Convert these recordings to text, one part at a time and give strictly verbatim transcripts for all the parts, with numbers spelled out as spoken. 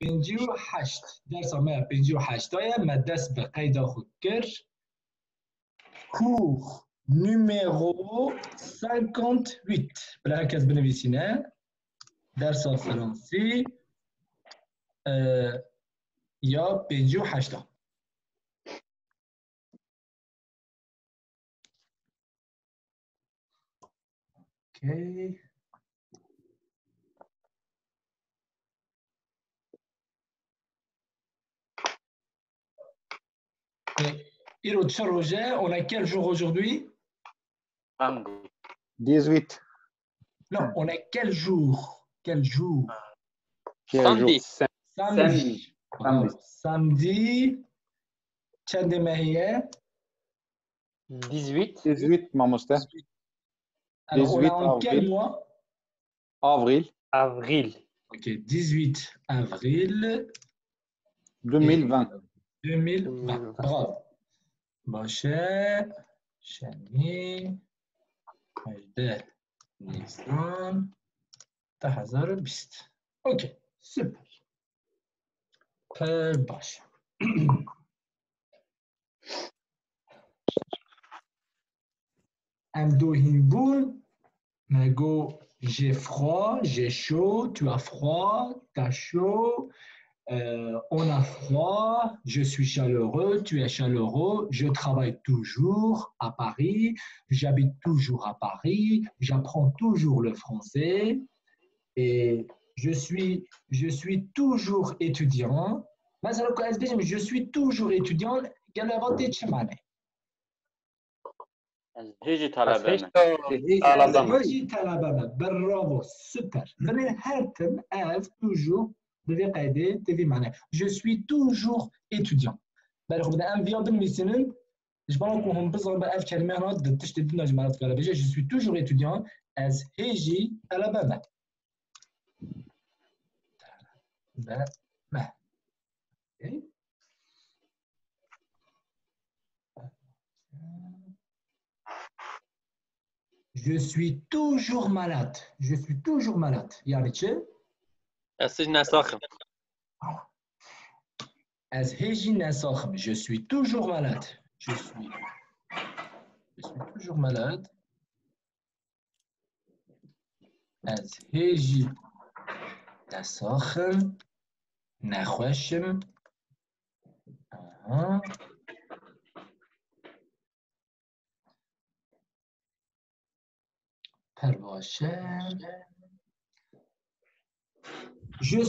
پنجی و هشت درس ما پنجی و هشتای مدرس به قید خود کرد کوخ نمرو cinquante-huit برای هرکس بنویسینه درس فرانسی یا پنجی و هشتا. اوکی Iro Tchar Roger, on a quel jour aujourd'hui? dix-huit. Non, on a quel jour? Quel jour? Samedi. Samedi. Samedi. Tchad de Mehye. dix-huit. dix-huit, Mamousta. Alors, on est en quel mois? Avril. Avril. Ok, dix-huit avril. deux mille vingt. deux mille vingt. Bravo. باشه شنی هجده نیسان تا هزار و بیست. اوکی سپر پر باشه. ام دو هیبون مگو جه فرا جه شو تو افرا تا شو. Euh, on a froid, je suis chaleureux, tu es chaleureux, je travaille toujours à Paris, j'habite toujours à Paris, j'apprends toujours le français et je suis, je suis toujours étudiant. Je suis toujours étudiant. Hiç talabeme. Hiç talabeme. Hiç talabeme. Bravo, super. toujours Je suis toujours étudiant. Je suis toujours étudiant. Je suis toujours malade. Je suis toujours malade. Je suis toujours malade. Je suis, je suis toujours malade. Je suis Je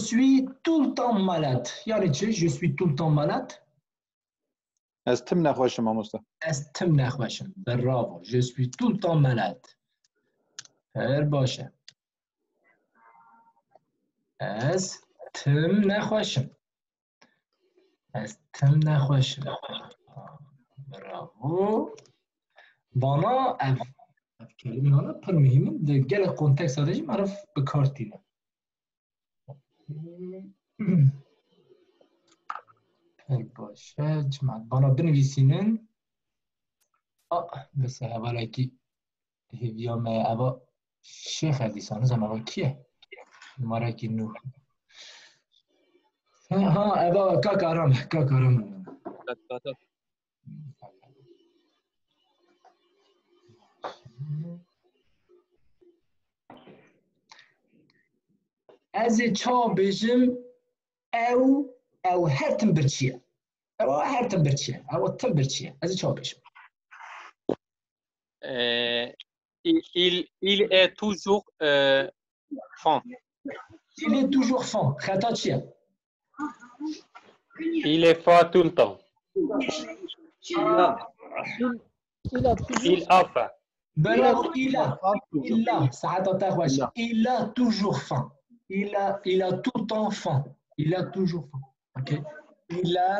suis tout le temps malade. Je suis tout le temps malade. Je suis tout le temps malade. Bravo. Bana ev. باشه جماعت بانا بنویسینن آه بسه اول اکی هیویامه اوا شیخ عزیزانوز هم اوا کیه؟ ماره اکی نو ها اوا که کارامه که کارامه از چا بجم او او هر تن برچیه او هر تن برچیه او تن برچیه از چا بجم il il est toujours fan il est toujours fan خطا چیه il est fan tout le temps il a faim برافو il a il a ساعات تاخواش il a toujours faim. Il a, il a tout le temps faim. Il a toujours faim. Okay. Il a,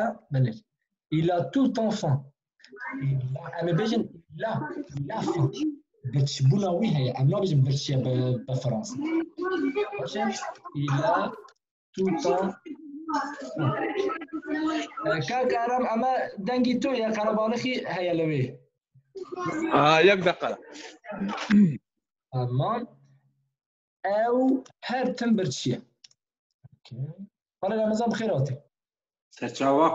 il a tout le temps faim. Il a, il a, il a faim. Il a tout le temps. Kakaram, ama dengito ya karabalaki hayalevi. Ah, yak dakar. Aman. او هر تن برچیه Hala Ramazan bixeyr hatî. Serçava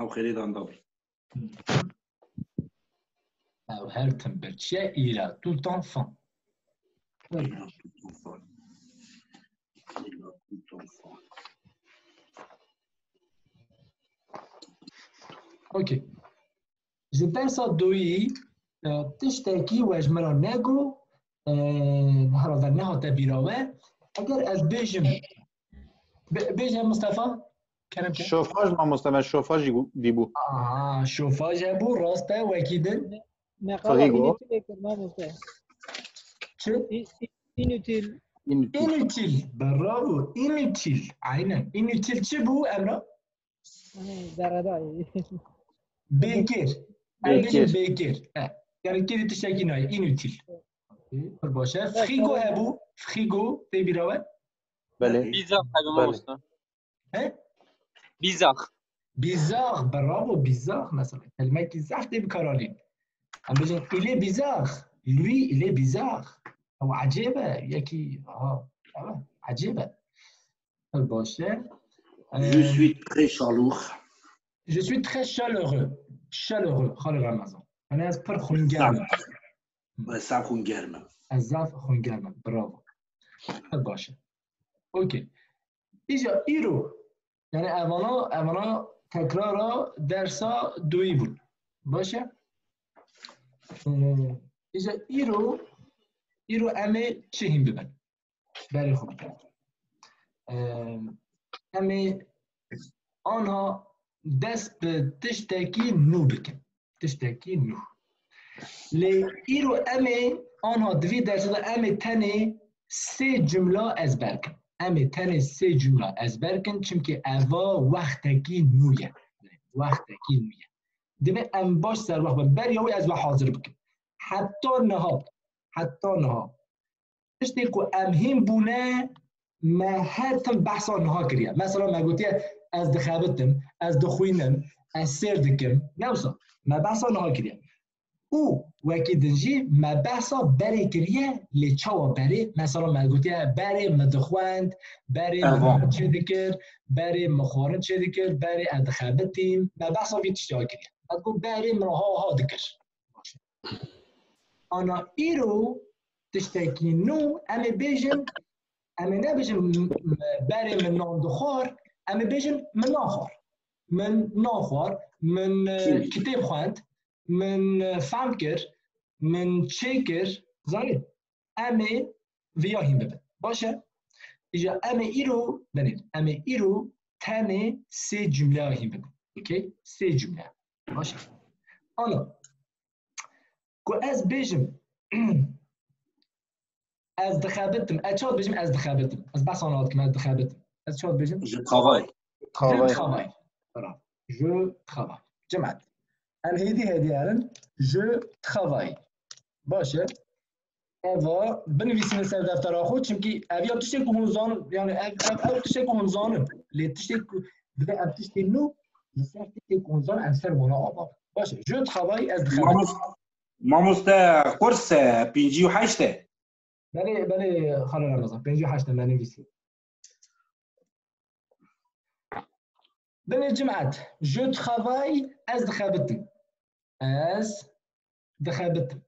ev xêrî dan da bir. Ew her timberçiye îra tout enfant. Okey. Ji dersa doyî tiştekî wejmera negu hera ve nehate bîra we. Eger ez bêjim bêje Mustafa kenemke. Şofaj ma Mustafa şofaj dîbû. Aa şofaj hebû rast e wekî din. Meqala inutile. İnütil. Bravo. İnütil. Aynen. İnütil çi bu Emre? Zarada. Bekir. Bekir. Bekir. Yani kedi tişekin ay. İnütil. Başa. Frigo he bu. Frigo. Te bir avet. Bale. Bizarre. He? Bizarre. Bizarre. Bravo. Bizarre. Mesela. Kelime bizarre de bir kararlı. Ama bizim ile bizarre. Lui ile bizarre. أو عجيبة يكي آه آه عجيبة الباشا. Je suis très chaleureux. Je suis très chaleureux. chaleureux خالد رمضان. أنا أسبر خنجرم. بس أنا خنجرم. أزاف خنجرم. برافو. الباشا. أوكي. إجا إيرو يعني أمانا أمانا تكرارا درسا دويبون. باشا. إجا إيرو İro eme çehim biben. Beri xo biben. Eme anha dest bi tiştekî nû bikin. Tiştekî nû. Lê îro eme anha divî dersê de eme tenê sê cümla ezber kin. Eme tenê sê cümla ezber kin çimkî eva wextekî nû ye. Wextekî nû ye. Divê em baş serwext bin. Beriya wî ez ve hazir bikim. Heta niha. Hatta naha. İşte ki emhim bune mehetim bahsa naha kiriye. Mesela me gotiye ez dixebitim, ez dixuyinim, ez ser dikim. Ne olsa? Me bahsa naha kiriye. U vekî dinjî me bahsa berê kiriye lê çawa berê. Mesela me gotiye berê me dixwend, berê me xwarin çê dikir, berê me xwarin çê dikir, berê ez dixebitîm. Me bahsa vî tiştê ha kiriye. Ez got berê min ha ha dikir. Ana iro tiştekî nû em ê bêjin em ê nebêjin berê min nan dixwar em ê bêjin min naxwar min naxwar min kitêb xwend min fehm kir min çê kir zanîn em ê vêya hîn bibin baş e îja em ê îro binêrin em ê îro tenê sê cümleya hîn bibin okey sê cümleya baş e ana Ku ez bêjim ez dixebitim ez çawa dibêjim ez dixebitim ez behsa niha dikim ez dixebitim ez çawa dibêjim je travaille je travaille bravo je travaille cemat em hêdî hêdî herin je travaille baş e eva binivîsîne ser deftera xwe çimkî ev ya tiştê ku hûn zanim yani ev ev tiştê ku hûn zanim lê tiştê ku divê ev tiştê nû ji ser tiştê ku hûn zanim em ser wana ava baş e je travaille ez dixebit Mamusta kurs pinci haşte. Beni beni Halil Ramazan pinci haşte beni visi. Beni cemaat. Je travaille ez dixebitim. Ez dixebitim.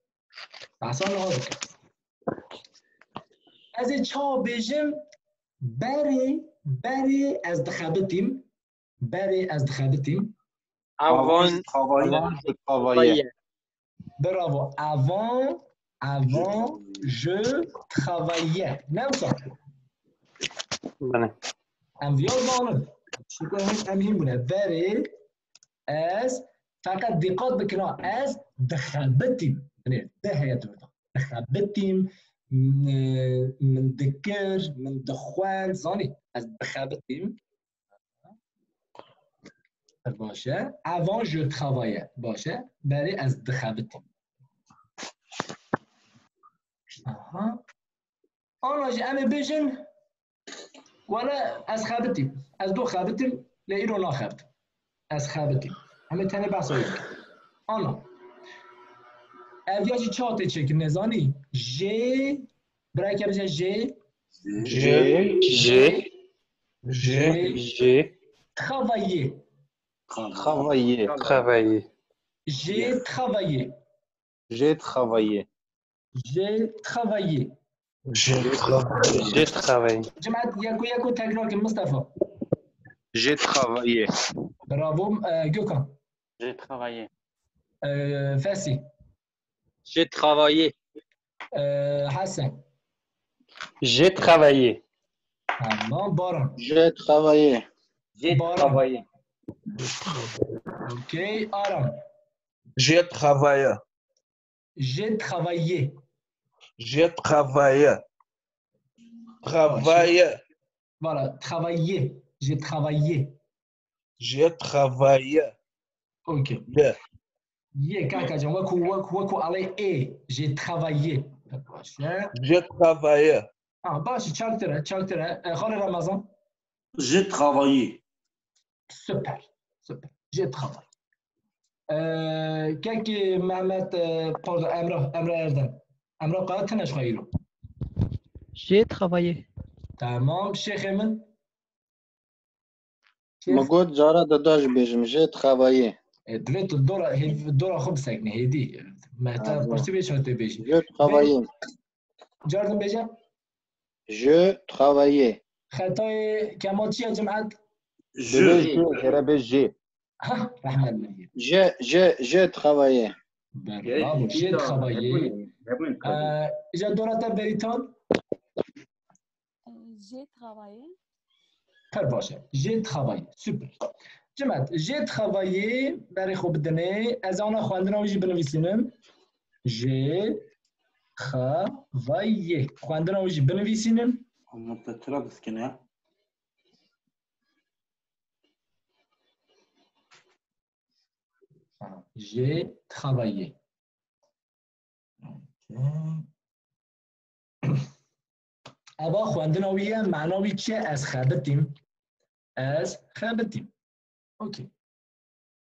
Bahsan hazır. Ez ê çawa bêjim berê berê ez dixebitim. Berê ez dixebitim. Avant je travaille. Bravo. Avant, avant, je travaillais. Ne olsa? Bana. Em viyazanım. Çünkü hiç emhim buna. Beri, ez, fakat dikkat bikira. Ez, dixebitim. Yani, deheye durdu. Dixebitim, min dikir, min dixwend, zani. Ez, dixebitim. Başa. Avant, je travaillais. Başa. Beri, ez, dixebitim. Aha. Anaj em ê bêjin wala ez xebitim. Ez du xebitim lê îro naxebitim. Ez xebitim. Em ê tenê behsa wê bikin. Ana. Ev ya jî çawa tê çêkirine zanî? J. Birayeke bijîne J. J. J. J'ai, j'ai travaillé. Travaillé. Travaillé. J'ai travaillé. J'ai travaillé. J'ai travaillé. J'ai travaillé. J'ai travaillé. J'ai travaillé. Bravo Gökhan. J'ai travaillé. Fassi. J'ai travaillé. Hasan. J'ai travaillé. Tamam Baran. J'ai travaillé. J'ai travaillé. OK Aram. J'ai travaillé. J'ai travaillé. J'ai travaillé. Travaillé. Voilà, travaillé. J'ai travaillé. J'ai travaillé. OK. Ye kankacığım vaku vaku vaku alay e. J'ai travaillé. J'ai travaillé. Ah, başı çaktır, çaktır. Hani Ramazan? J'ai travaillé. Süper, süper. J'ai travaillé. Ee, kanki Mehmet, pardon, Emrah, Emrah Erdem. Emrah Kara Tınış Hayırlı. J'ai travaillé. Tamam, şeyhimin. Magod Zara da daj bejim. J'ai travaillé. Evet, dora, dora xımsak ne hedi. Mehter, parti beş hadi bejim. J'ai travaillé. Jardım bejim. Je travaillais. Hatay Kamatiya Cemaat. Je travaillais. Je je je travaillais. Bravo. Je travaillais. Jadorata Beriton. Je travaillais. Parbaşa. Je travaillais. Süper. Cemaat, je travaillais. Bari xob dene. Ez ona xwandina wî binivîsînim. Je travailler. Xwendina wî jî binivîsînin. Amata tira biskine. J'ai travaillé. Aba xwendina wî ye, me'na wî çi ye? Ez xebitîm. Ez xebitîm. OK.